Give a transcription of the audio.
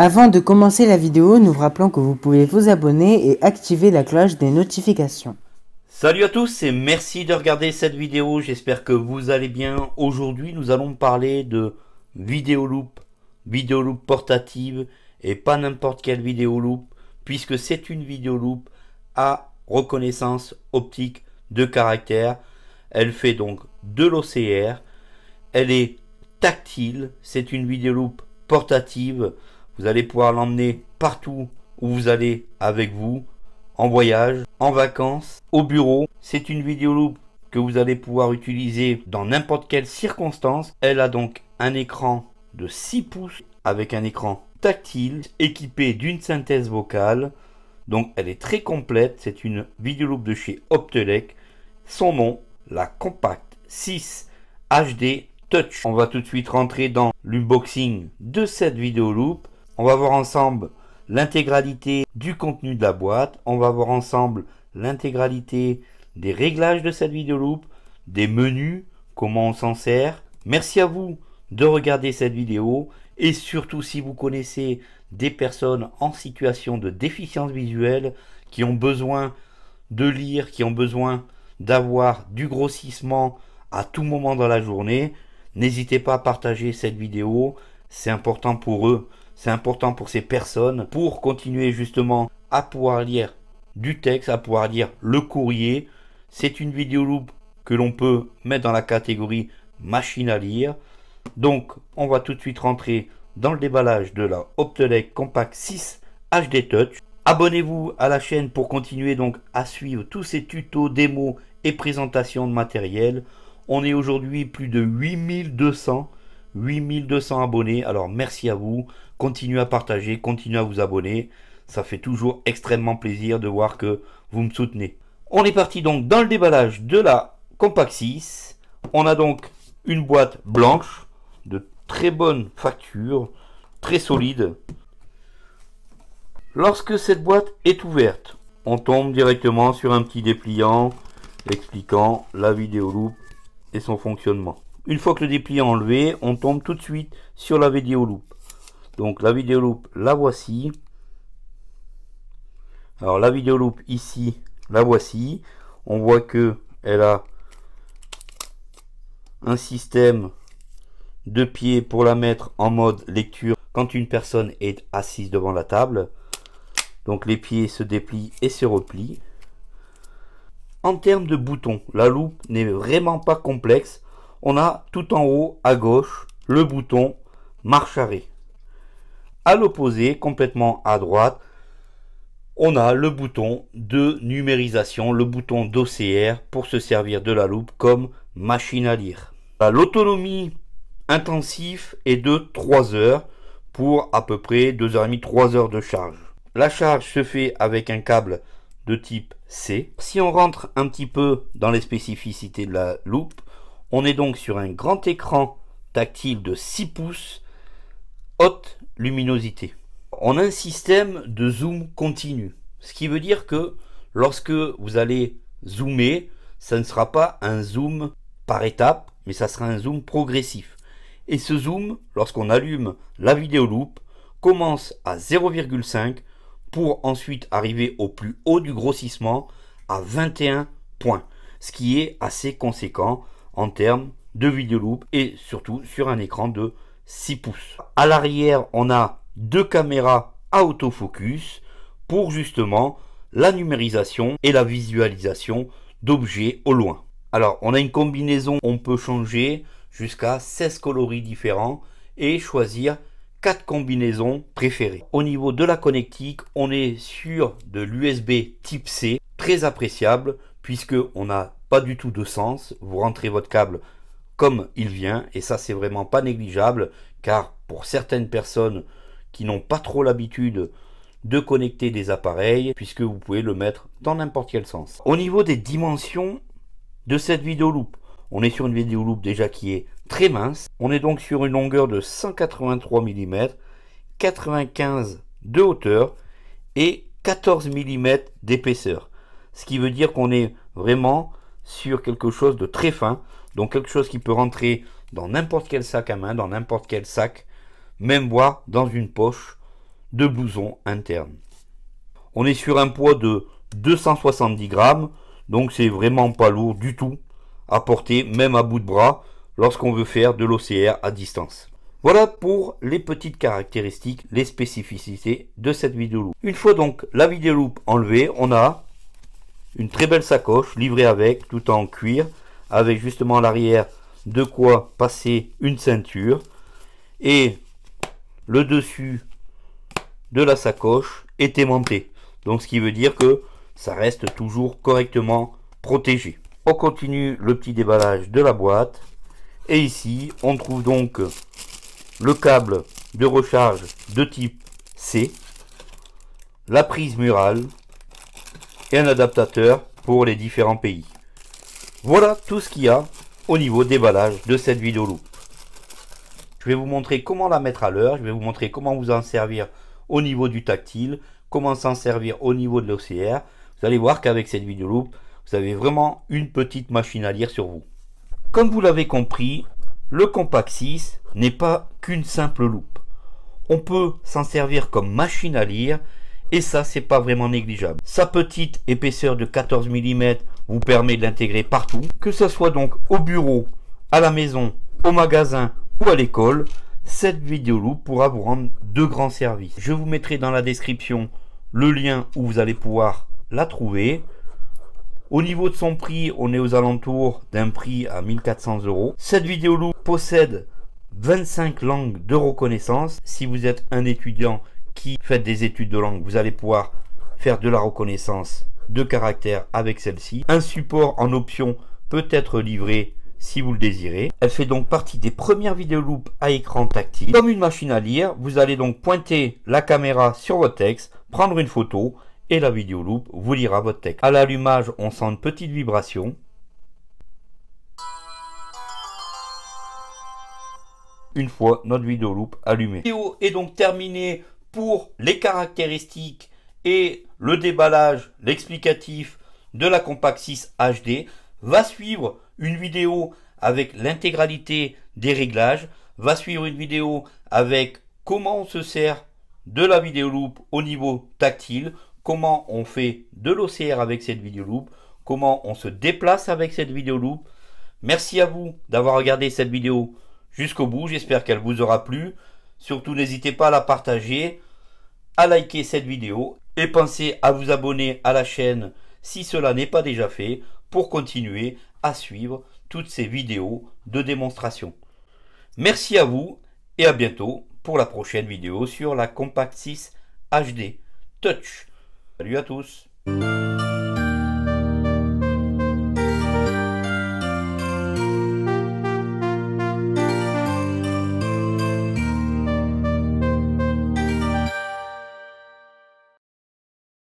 Avant de commencer la vidéo, nous vous rappelons que vous pouvez vous abonner et activer la cloche des notifications. Salut à tous et merci de regarder cette vidéo, j'espère que vous allez bien. Aujourd'hui nous allons parler de vidéo loop portative et pas n'importe quelle vidéo loop puisque c'est une vidéo loop à reconnaissance optique de caractère. Elle fait donc de l'OCR, elle est tactile, c'est une vidéo loop portative. Vous allez pouvoir l'emmener partout où vous allez avec vous, en voyage, en vacances, au bureau. C'est une vidéoloop que vous allez pouvoir utiliser dans n'importe quelle circonstance. Elle a donc un écran de 6 pouces avec un écran tactile équipé d'une synthèse vocale. Donc elle est très complète. C'est une vidéoloop de chez Optelec. Son nom, la Compact 6 HD Touch. On va tout de suite rentrer dans l'unboxing de cette vidéoloop. On va voir ensemble l'intégralité du contenu de la boîte. On va voir ensemble l'intégralité des réglages de cette vidéoloop, des menus, comment on s'en sert. Merci à vous de regarder cette vidéo. Et surtout, si vous connaissez des personnes en situation de déficience visuelle qui ont besoin de lire, qui ont besoin d'avoir du grossissement à tout moment dans la journée, n'hésitez pas à partager cette vidéo. C'est important pour eux. C'est important pour ces personnes, pour continuer justement à pouvoir lire du texte, à pouvoir lire le courrier. C'est une vidéoloop que l'on peut mettre dans la catégorie machine à lire. Donc, on va tout de suite rentrer dans le déballage de la Optelec Compact 6 HD Touch. Abonnez-vous à la chaîne pour continuer donc à suivre tous ces tutos, démos et présentations de matériel. On est aujourd'hui plus de 8200 abonnés, alors merci à vous, continuez à partager, continuez à vous abonner, ça fait toujours extrêmement plaisir de voir que vous me soutenez. On est parti donc dans le déballage de la Compact 6, on a donc une boîte blanche, de très bonne facture, très solide. Lorsque cette boîte est ouverte, on tombe directement sur un petit dépliant expliquant la vidéoloop et son fonctionnement. Une fois que le dépliant est enlevé, on tombe tout de suite sur la vidéoloop. Donc la vidéoloop, la voici. Alors la vidéoloop ici, la voici. On voit que elle a un système de pieds pour la mettre en mode lecture quand une personne est assise devant la table. Donc les pieds se déplient et se replient. En termes de boutons, la loupe n'est vraiment pas complexe. On a tout en haut à gauche le bouton marche arrêt. À l'opposé, complètement à droite, on a le bouton de numérisation, le bouton d'OCR pour se servir de la loupe comme machine à lire. L'autonomie intensive est de 3 heures pour à peu près 2h30, 3 heures de charge. La charge se fait avec un câble de type C. Si on rentre un petit peu dans les spécificités de la loupe, on est donc sur un grand écran tactile de 6 pouces, haute luminosité. On a un système de zoom continu, ce qui veut dire que lorsque vous allez zoomer, ça ne sera pas un zoom par étape, mais ça sera un zoom progressif. Et ce zoom, lorsqu'on allume la vidéoloop, commence à 0,5 pour ensuite arriver au plus haut du grossissement à 21 points, ce qui est assez conséquent en termes de vidéoloop et surtout sur un écran de 6 pouces. À l'arrière, on a deux caméras à autofocus pour justement la numérisation et la visualisation d'objets au loin. Alors, on a une combinaison, on peut changer jusqu'à 16 coloris différents et choisir 4 combinaisons préférées. Au niveau de la connectique, on est sur de l'USB type C, très appréciable puisque on a pas du tout de sens, vous rentrez votre câble comme il vient et ça c'est vraiment pas négligeable car pour certaines personnes qui n'ont pas trop l'habitude de connecter des appareils puisque vous pouvez le mettre dans n'importe quel sens. Au niveau des dimensions de cette vidéoloop, on est sur une vidéoloop déjà qui est très mince, on est donc sur une longueur de 183 mm, 95 de hauteur et 14 mm d'épaisseur, ce qui veut dire qu'on est vraiment sur quelque chose de très fin, donc quelque chose qui peut rentrer dans n'importe quel sac à main, dans n'importe quel sac, même voire dans une poche, de blouson interne. On est sur un poids de 270 grammes, donc c'est vraiment pas lourd du tout à porter, même à bout de bras, lorsqu'on veut faire de l'OCR à distance. Voilà pour les petites caractéristiques, les spécificités de cette vidéo-loupe. Une fois donc la vidéo-loupe enlevée, on a une très belle sacoche livrée avec, tout en cuir, avec justement à l'arrière de quoi passer une ceinture, et le dessus de la sacoche est aimanté, donc ce qui veut dire que ça reste toujours correctement protégé. On continue le petit déballage de la boîte, et ici on trouve donc le câble de recharge de type C, la prise murale et un adaptateur pour les différents pays. Voilà tout ce qu'il y a au niveau déballage de cette vidéo loupe. Je vais vous montrer comment la mettre à l'heure, je vais vous montrer comment vous en servir au niveau du tactile, comment s'en servir au niveau de l'OCR. Vous allez voir qu'avec cette vidéo loupe, vous avez vraiment une petite machine à lire sur vous. Comme vous l'avez compris, le Compact 6 n'est pas qu'une simple loupe. On peut s'en servir comme machine à lire et ça, c'est pas vraiment négligeable. Sa petite épaisseur de 14 mm vous permet de l'intégrer partout, que ce soit donc au bureau, à la maison, au magasin ou à l'école. Cette vidéo-loupe pourra vous rendre de grands services. Je vous mettrai dans la description le lien où vous allez pouvoir la trouver. Au niveau de son prix, on est aux alentours d'un prix à 1400 €. Cette vidéo-loupe possède 25 langues de reconnaissance. Si vous êtes un étudiant qui fait des études de langue, vous allez pouvoir faire de la reconnaissance de caractères avec celle-ci. Un support en option peut être livré si vous le désirez. Elle fait donc partie des premières vidéoloupes à écran tactile. Comme une machine à lire, vous allez donc pointer la caméra sur votre texte, prendre une photo et la vidéoloupe vous lira votre texte. À l'allumage, on sent une petite vibration. Une fois notre vidéoloupe allumée. La vidéo est donc terminée pour les caractéristiques et le déballage, l'explicatif de la Compact 6 HD. Va suivre une vidéo avec l'intégralité des réglages, va suivre une vidéo avec comment on se sert de la vidéoloupe au niveau tactile, comment on fait de l'OCR avec cette vidéoloupe, comment on se déplace avec cette vidéoloupe. Merci à vous d'avoir regardé cette vidéo jusqu'au bout, j'espère qu'elle vous aura plu. Surtout n'hésitez pas à la partager, à liker cette vidéo et pensez à vous abonner à la chaîne si cela n'est pas déjà fait, pour continuer à suivre toutes ces vidéos de démonstration. Merci à vous et à bientôt pour la prochaine vidéo sur la Compact 6 HD Touch. Salut à tous!